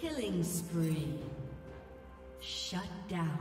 Killing spree. Shut down.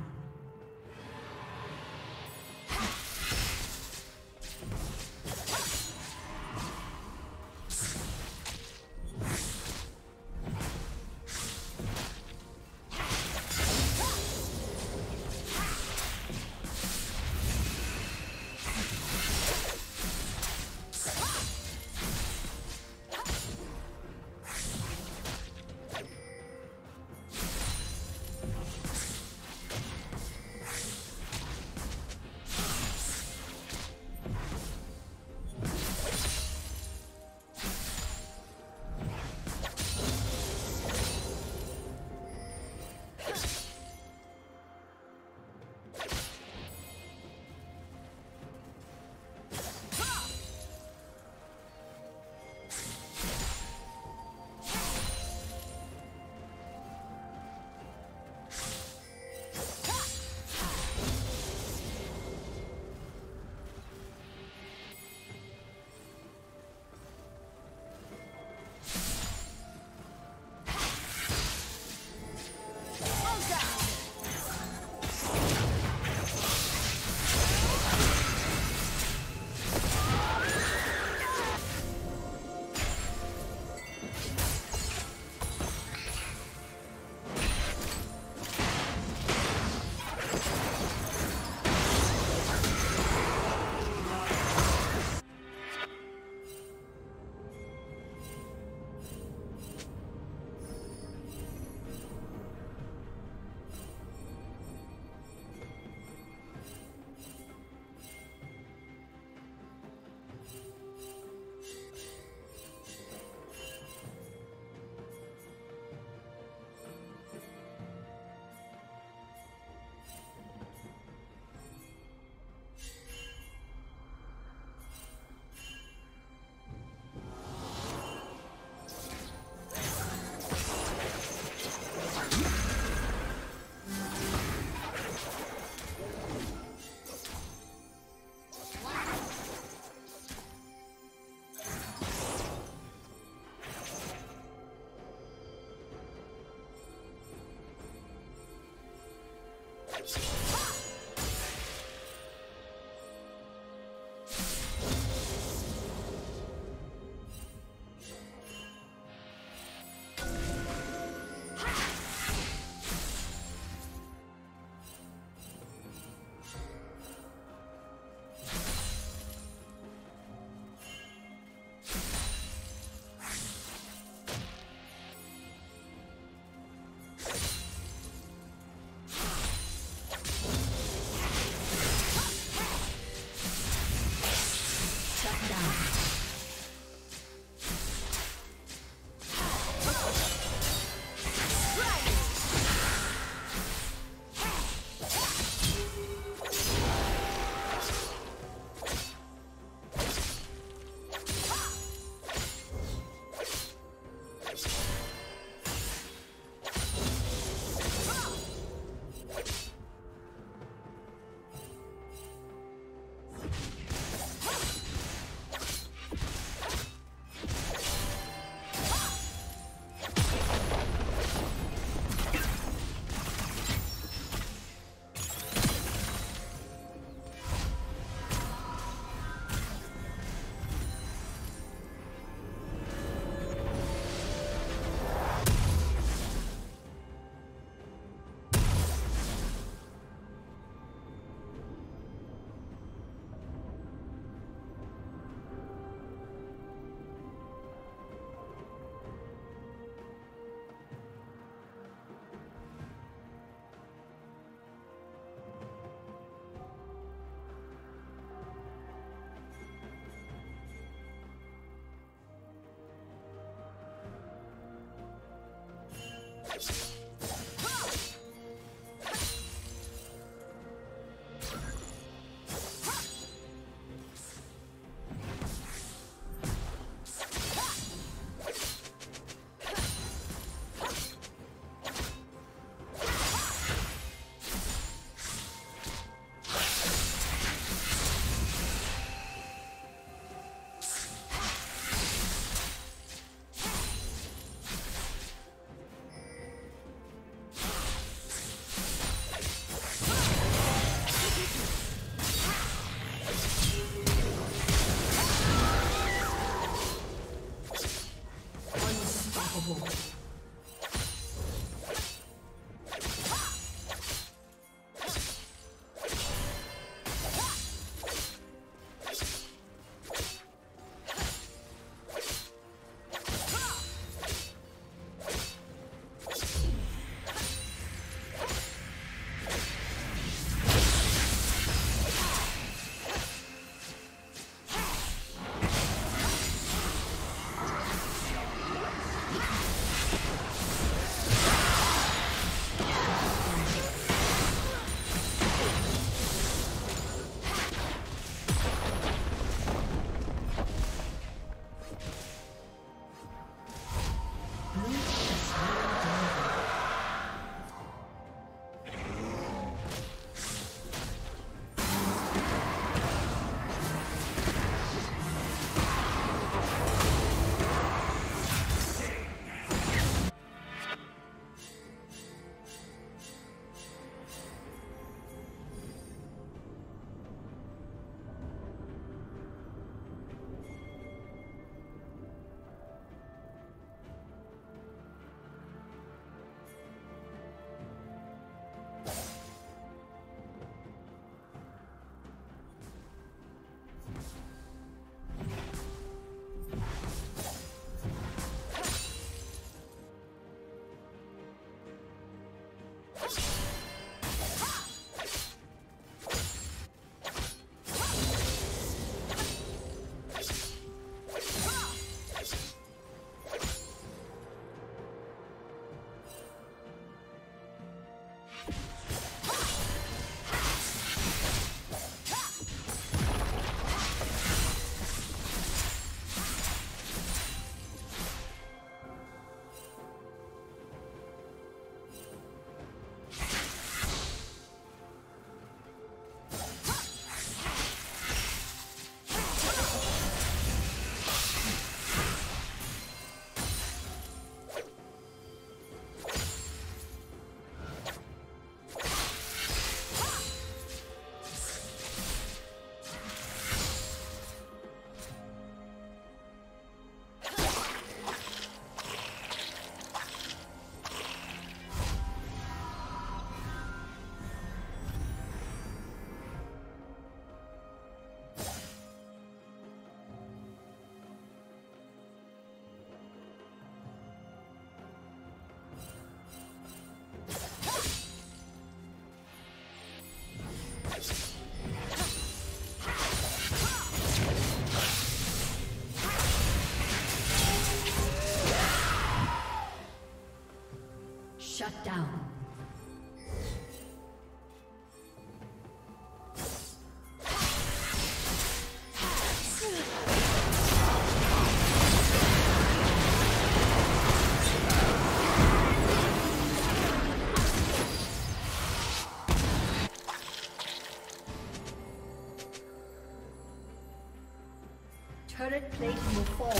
Turret plate will fall.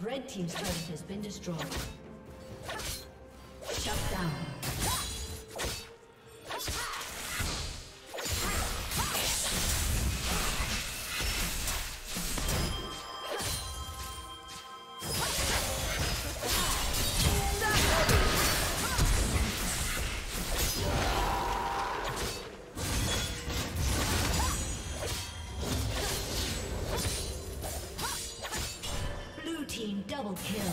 Red team's turret has been destroyed. Shut down. Double kill.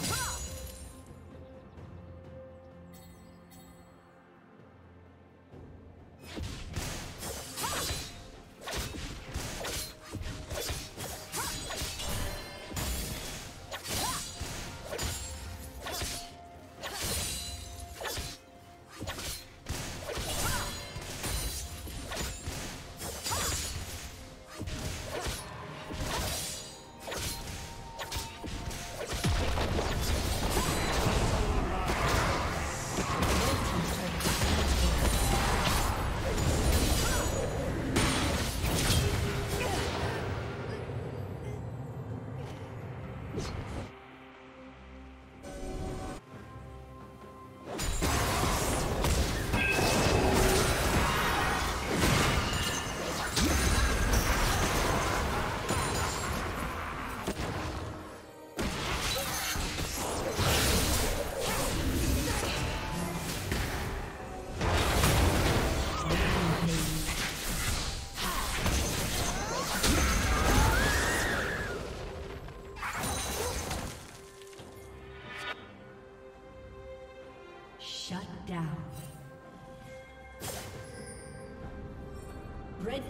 Red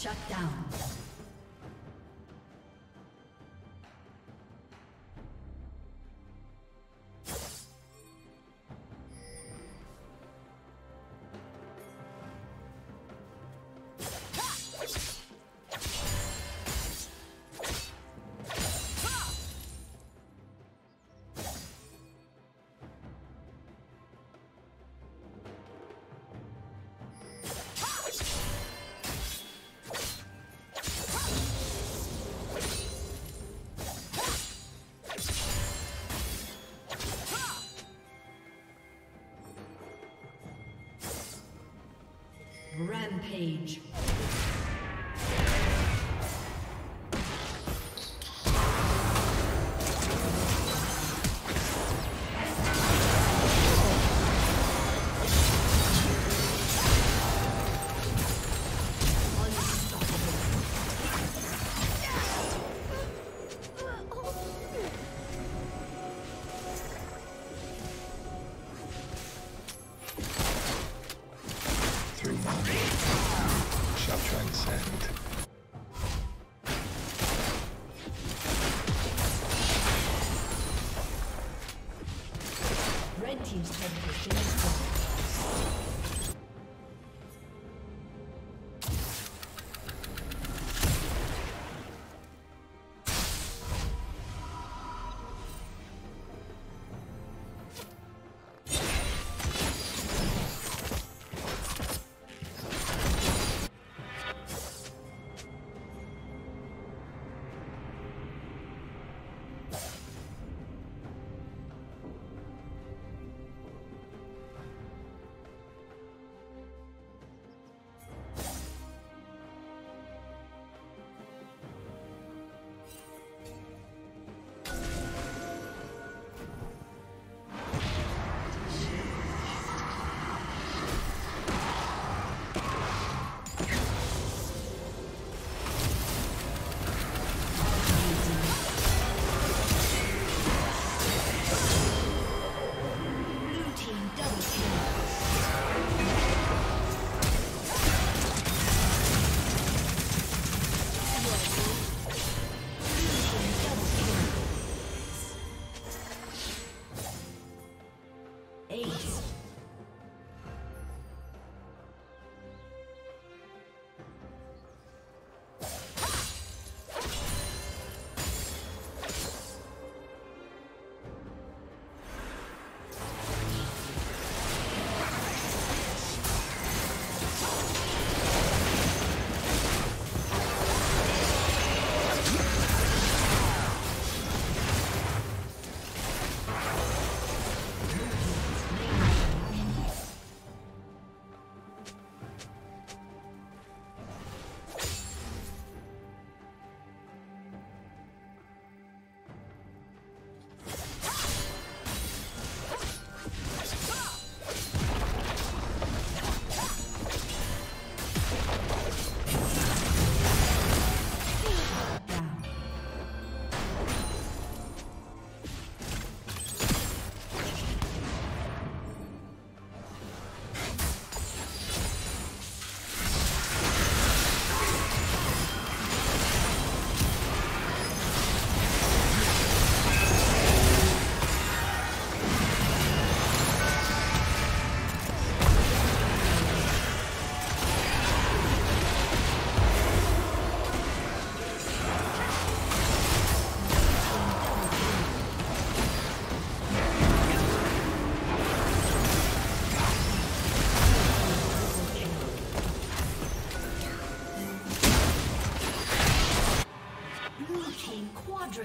Shut down. Rampage.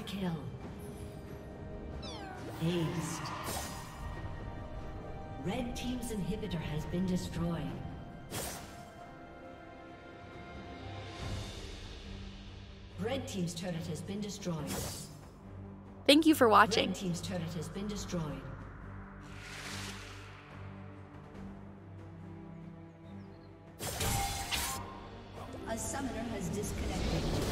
Kill. Aced. Red team's inhibitor has been destroyed. Red team's turret has been destroyed. Thank you for watching. Red team's turret has been destroyed. A summoner has disconnected.